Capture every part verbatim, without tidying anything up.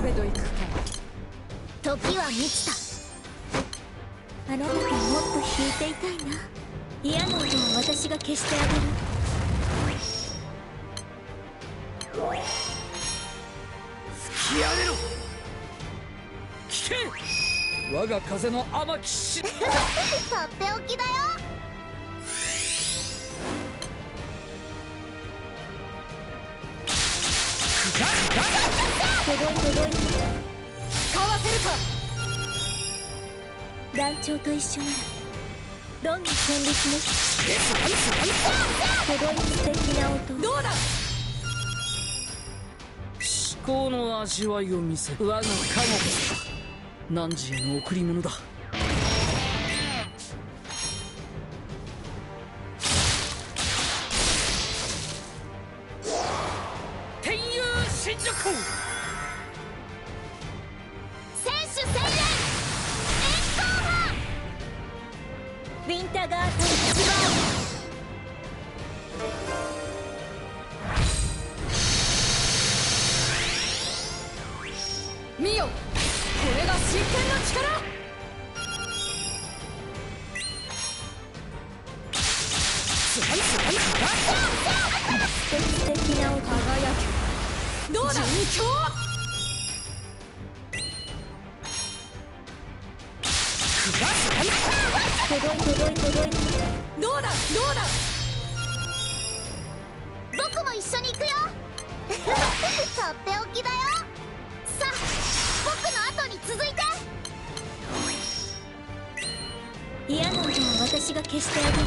べと行くか。時は満ちた。あなたがもっと引いていたいな。嫌な音は私が消してあげる。吹き荒れろ。聞け、我が風の天騎士。とっておきだよ。届い届いかわせるか。団長と一緒ならどんな戦略も届い素敵な音。どうだ、至高の味わいを見せる。我が加護だ。汝への贈り物だ。天佑神助攻。選手宣言。炎光波。ウィンターガーデン一番。見よ、これが真剣の力。すごいすごいすごい。素敵な輝き。どうだ、人気。届い届い届い。どうだどうだ。僕も一緒に行くよ。とっておきだよ。さあ、僕の後に続いて。嫌なのは私が消してあげる。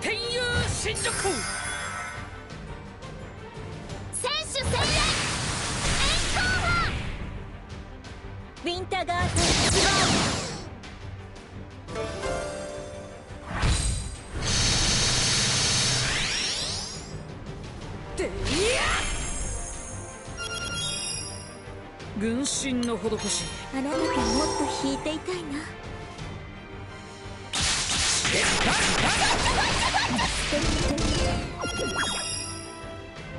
天佑神助攻。選手宣言。炎光波。ウィンターガーデン一番。軍神の施し。あなたがもっと引いていたいな。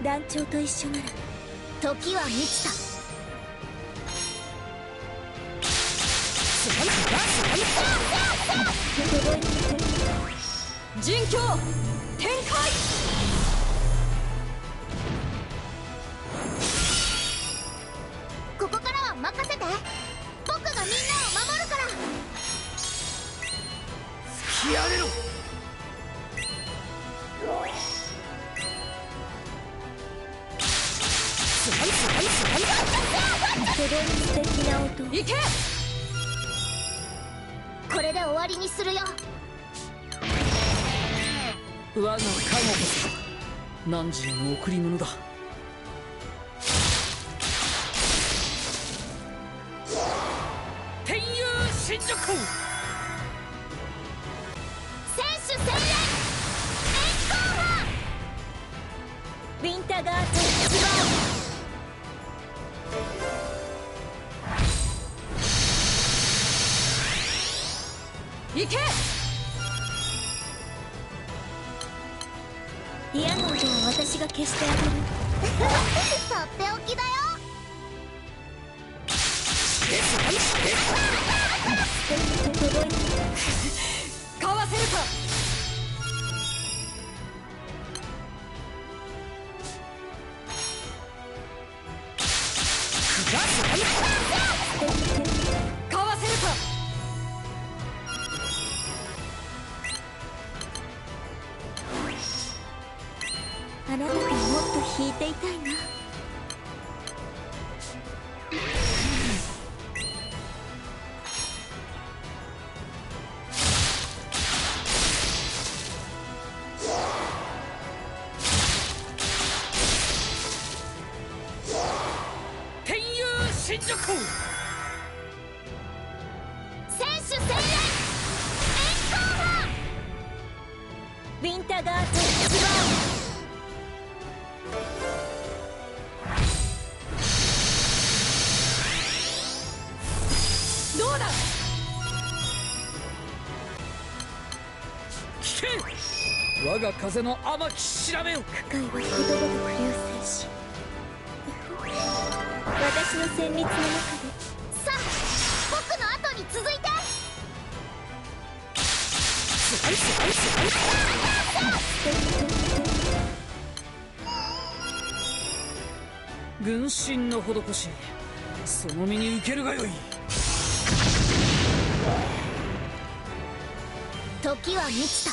団長と一緒なら時は満ちた。陣境展開。任せて、僕がみんなを守るから。吹き荒れろ。すごいすごいすごい。すごい素敵な音。いけ、これで終わりにするよ。我が加護こそ汝への贈り物だ。選手宣言。炎光波。ウィンターガーデン一番。行け。嫌な音は私が消してあげる。とっておきだよ。かわせるか。かわせるか。あなたがもっと引いていたいな。選手宣言。炎光波。ウィンターガーデン一番。どうだ。我が風の甘き調べよ。破壊はことごとく流星し、私の旋律の中でさあ僕の後に続いて。スライスライスライス。軍神の施し、その身に受けるがよい。時は満ちた。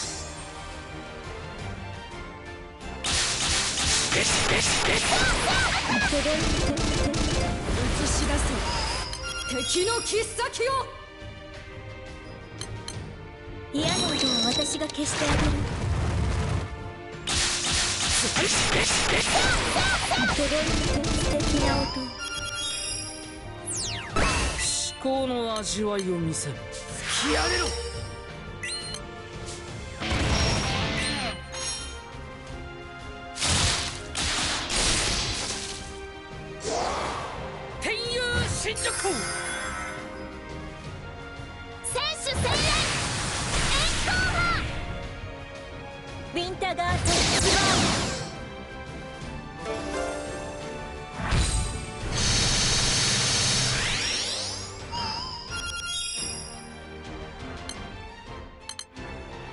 映し出せ。敵の切っ先を。嫌な音は私が消してあげる。敵な音。至高の味わいを見せる。突き上げろ。我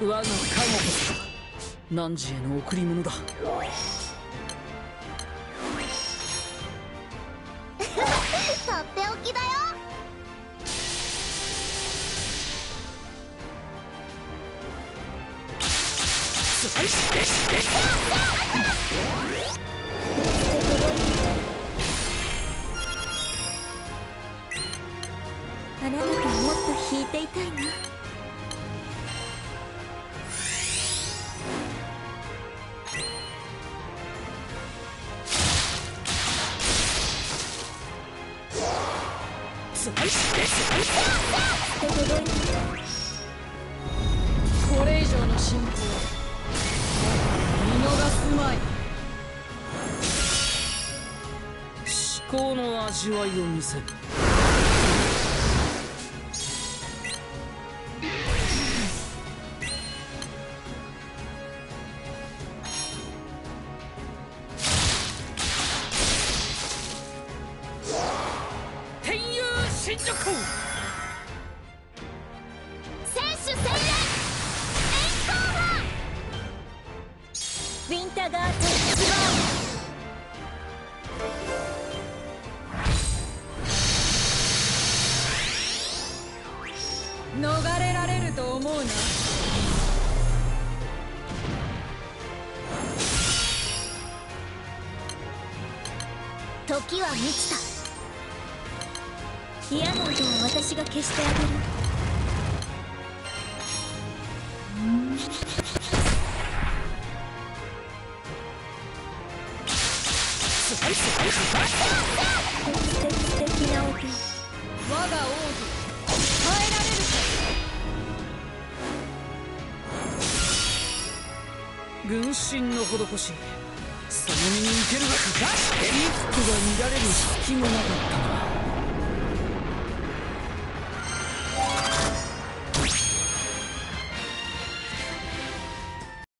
が加護こそ汝への贈り物だ。とっておきだよ。あなたがもっと引いていたいな。これ以上の進行見逃すまい。至高の味わいを見せる。逃れられると思うな。時は満ちた。嫌な音を私が消してあげる。素敵な音。我が王女軍神の施し、その身に受けるが、出して一歩が乱れる隙もなかったな。